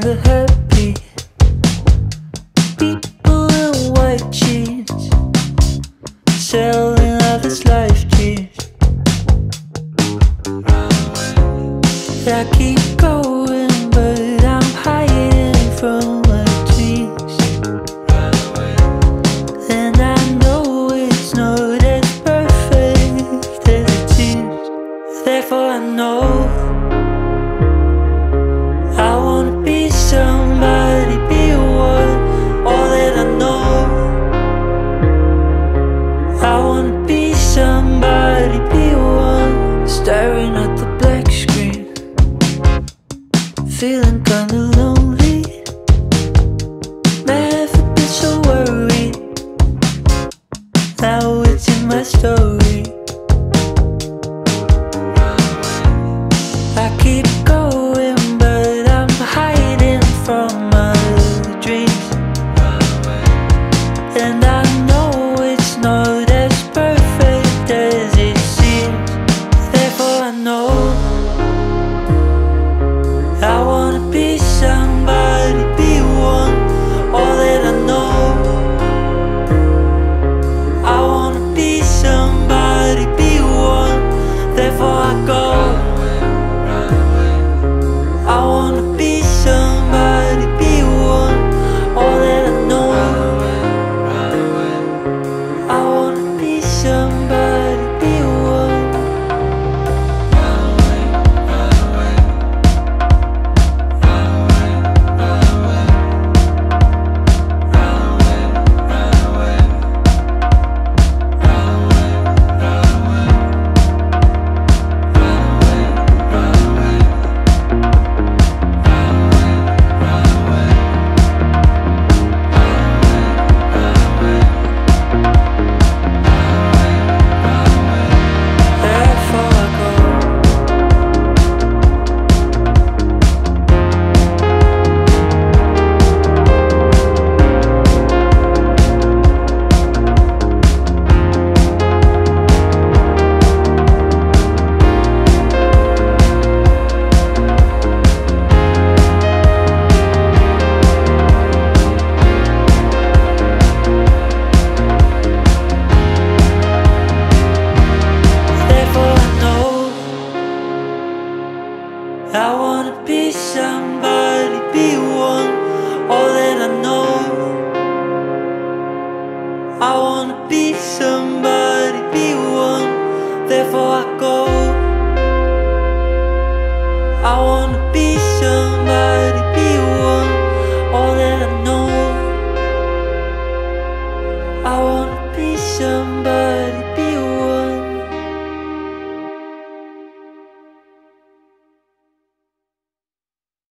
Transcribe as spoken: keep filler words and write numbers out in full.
kinda happy. People in white jeans selling others life jeans. I keep going, but I'm hiding from my dreams. And I know it's not as perfect as it seems. Therefore I know feeling kinda lonely. Never been so worried. Now it's in my story. I keep going, but I'm hiding from my dreams. And I know it's not as perfect as it seems. Therefore I know I wanna be somebody, be one, all that I know. I wanna be somebody, be one, therefore I go. I wanna be somebody, be one, all that I know. I wanna be somebody, be one. I wanna be somebody, be one, all that I know. I wanna be somebody, be one, therefore I go. I wanna be somebody.